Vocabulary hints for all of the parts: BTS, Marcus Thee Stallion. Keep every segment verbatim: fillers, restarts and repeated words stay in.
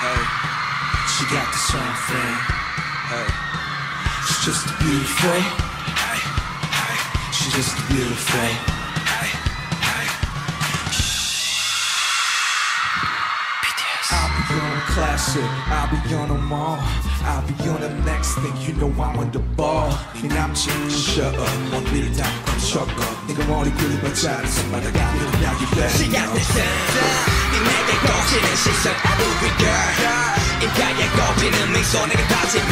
Hey, she got the something. Hey, she's just a beautiful. Hey, hey, she's just a beautiful. Hey, hey. B T S. I'll be on a classic. I'll be on them all. I'll be on the next thing. You know I'm on the ball. And I'm changing. Shut up. One little time, come shock up. Nigga, I'm only good about trying. Somebody got me. Now you let me know. She got the center. 거치는 시선 every girl 입가에 꼽히는 믹손에게 다짐은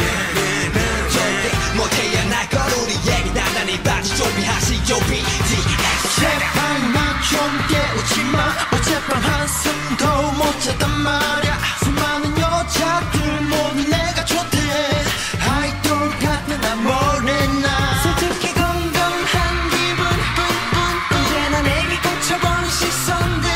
절대 못해야 날 걸 우리 얘기 단단히 바지 준비하시죠 B T S 제발 나 좀 깨우지마 어젯밤 한숨도 못 잤단 말야 수많은 여자들 몸이 내가 좋대 아이돌 같은 아무래 나 솔직히 건강한 기분 뿐뿐뿐 언제나 내게 꽂혀버린 시선들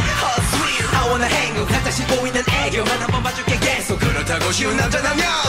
I wanna hang out, 같이 보이는 애교만 한번 봐줄게 계속 그렇다고 쉬운 남자라면